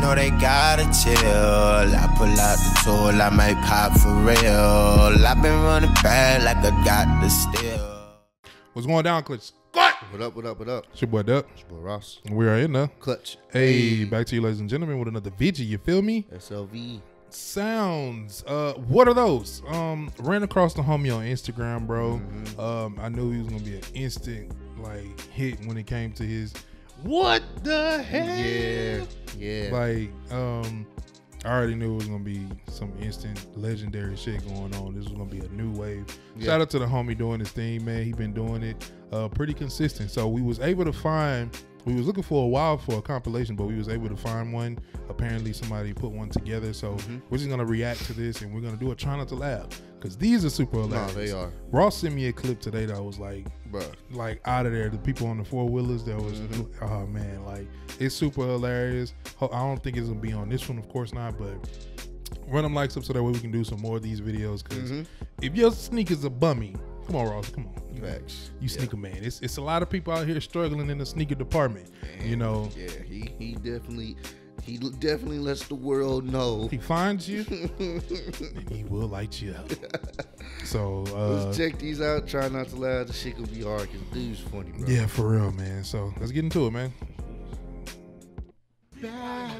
know they gotta chill. I pull out the tool, I might pop for real. I've been running bad like I got the steal. What's going down, Clutch? What up, what up, what up? It's your boy Dup. It's your boy Ross. And we are in now. Clutch. Hey, back to you, ladies and gentlemen, with another VG, you feel me? SLV. Sounds. What are those? Ran across the homie on Instagram, bro. I knew he was gonna be an instant like hit when it came to his what the hell? Yeah, yeah. Like, I already knew it was gonna be some instant legendary shit going on. This was gonna be a new wave. Yeah. Shout out to the homie doing his thing, man. He been doing it pretty consistent. So we was able to find, we was looking for a while for a compilation, but we was able to find one. Apparently somebody put one together. So we're just gonna react to this and we're gonna do a try not to laugh. Cause these are super hilarious. No, they are. Ross sent me a clip today that was like, bruh, like out of there. The people on the four wheelers that was, oh man, like it's super hilarious. I don't think it's gonna be on this one, of course not, but run them likes up so that way we can do some more of these videos. Cause if your sneakers are bummy, come on, Ross, come on. Facts. You sneaker man. It's a lot of people out here struggling in the sneaker department. Man, you know. Yeah, he definitely. He definitely lets the world know. He finds you, and he will light you up. So let's check these out. Try not to laugh. This shit gonna be hard because dude's funny, bro. Yeah, for real, man. So let's get into it, man. Boy,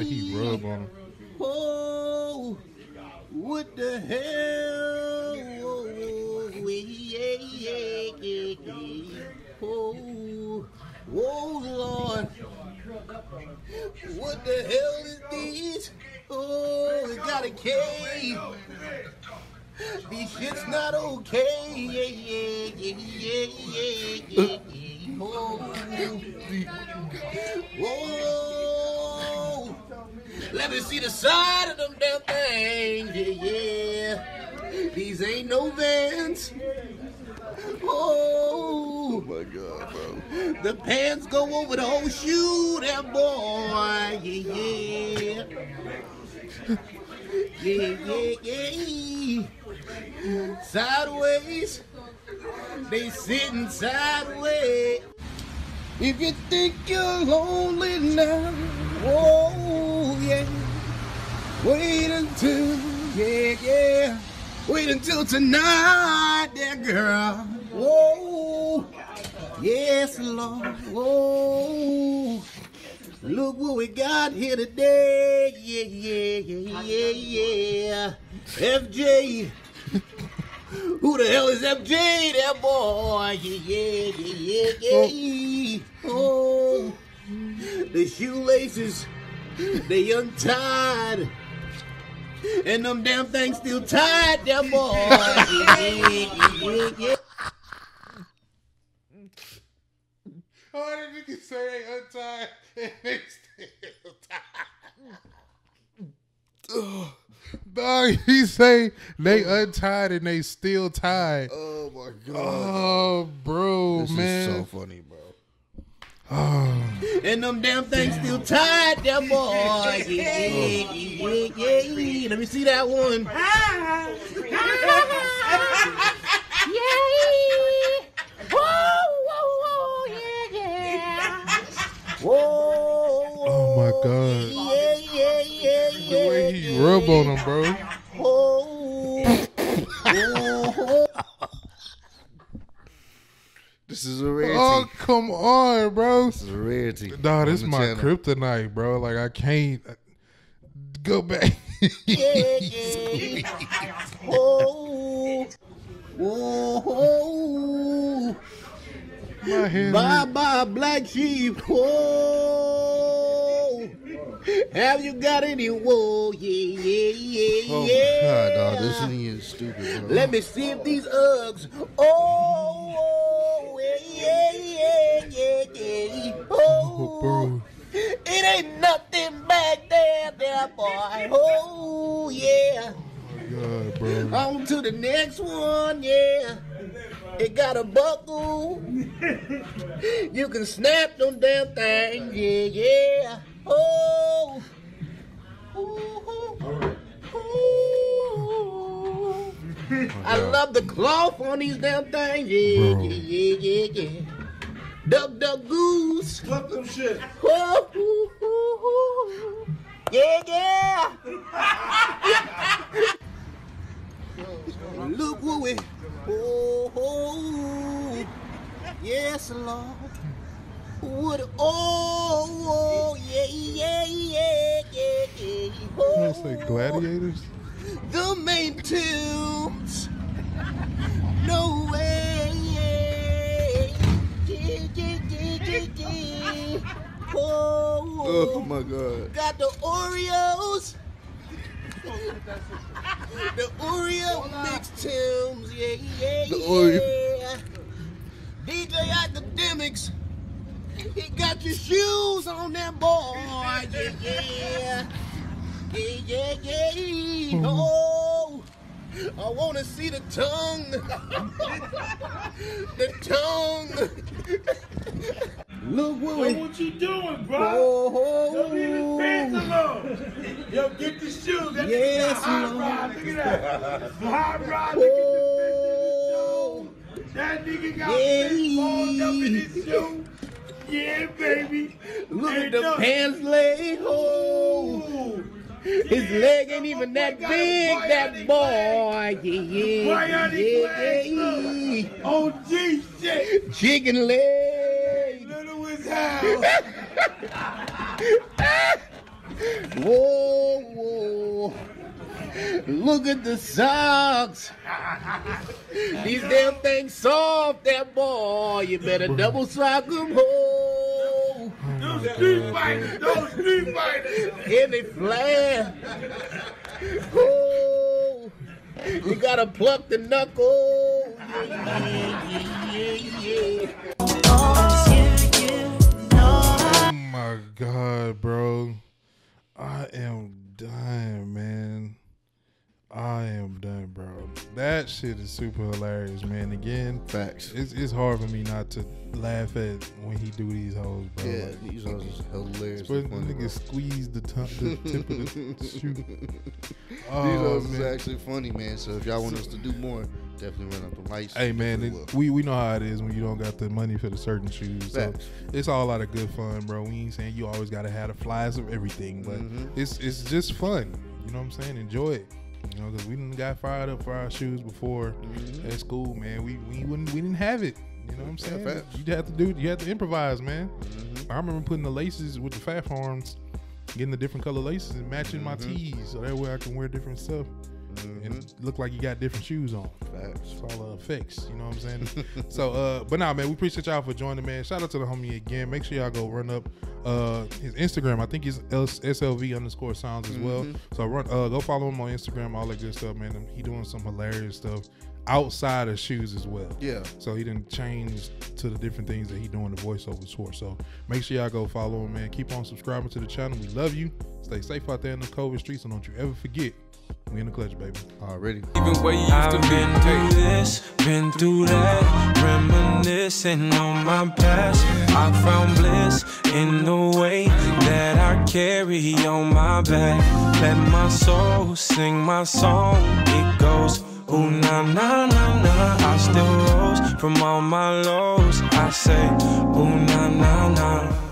he rub on him. Oh, what the hell? Oh, oh, Lord. What the hell is these? Oh, it got a K. These shit's not okay. Oh, let me see the side of them damn things. These ain't no Vans. Oh, my God, bro. The pants go over the whole shoe, that boy. Yeah. Sideways. They sitting sideways. If you think you're lonely now, oh, yeah. Wait until, wait until tonight, that girl. Whoa, yes, Lord. Whoa, look what we got here today. Yeah. FJ. Who the hell is FJ? That boy. Yeah. Oh, the shoelaces, they untied. And them damn things still tied, that boy. How did you say they untied and they still tied? Oh, dog, he say they untied and they still tied. Oh my God. Oh, bro, this man. This is so funny, bro. Oh. And them damn things still tied, that boy. Yeah. Let me see that one. Yay! Whoa! Whoa! Oh my God! Yeah. The way he rub on him, bro. This is a rarity. Oh, come on, bro. This is a rarity. Nah, this is my kryptonite, bro. Like, I can't go back. Oh. Oh. Bye-bye, black sheep. Oh. Have you got any? Whoa, yeah. Oh, God, dog. This thing is stupid, bro. Let me see if these Uggs. Oh. Oh, it ain't nothing back there, boy. Oh, yeah. Oh God, bro. On to the next one, yeah. It got a buckle. You can snap them damn things, yeah. Oh. I love the cloth on these damn things, yeah. Dub goose. Fuck them shit. Yeah. Look what we. Oh, yes, Lord. What? Oh, yeah. Oh, it's like Gladiators. The main tunes. No way. Oh my God. Got the Oreos. The Oreo mixed tunes. Yeah. DJ Academics. He got your shoes on that boy. Yeah. Oh, I want to see the tongue. The tongue. Look, Willie. Yo, what you doing, bro? Oh. Don't even pants alone. Yo, get the shoes. That yes, hot rod. Look at that. It's a hot rod. Oh. Look at the that nigga got fish balls up in his shoe. Yeah, baby. Look at the pants leg. Oh. His leg ain't even that big, that boy. Yeah. Oh, G shit. Chicken leg. Little as hell. Whoa. Look at the socks. These damn things soft, that boy. You better double sock them. Those street fighters. Heavy flare. Oh, you gotta pluck the knuckle. Yeah. Oh my God, bro. I am dying, man. I am done, bro. That shit is super hilarious, man. Again, facts. It's hard for me not to laugh at when he do these hoes, bro. Yeah, like, these hoes is hilarious. But the nigga squeezed the tip of the shoe. Oh, these hoes is actually funny, man. So if y'all want us to do more, definitely run up the lights. Hey, man, we know how it is when you don't got the money for the certain shoes. Facts. So it's all a lot of good fun, bro. We ain't saying you always gotta have the flies of everything, but it's just fun. You know what I'm saying? Enjoy it. You know, because we didn't got fired up for our shoes before at school, man. We didn't have it. You know what I'm saying? Yeah, you have to you have to improvise, man. I remember putting the laces with the fat arms, getting the different color laces and matching my tees, so that way I can wear different stuff and look like you got different shoes on. Facts. It's all effects. You know what I'm saying? So, but nah, man, we appreciate y'all for joining, man. Shout out to the homie again. Make sure y'all go run up his Instagram. I think it's SLV_sounds as well. So go follow him on Instagram, all that good stuff, man. He doing some hilarious stuff outside of shoes as well. Yeah. So he didn't change to the different things that he doing the voiceovers for. So make sure y'all go follow him, man. Keep on subscribing to the channel. We love you. Stay safe out there in the COVID streets, and don't you ever forget, we in the clutch, baby. Already. Even where you used to be. Been through this, been through that, reminiscing on my past. I found bliss in the way that I carry on my back. Let my soul sing my song. It goes, ooh, na na na na. I still rose from all my lows. I say, ooh, na na na.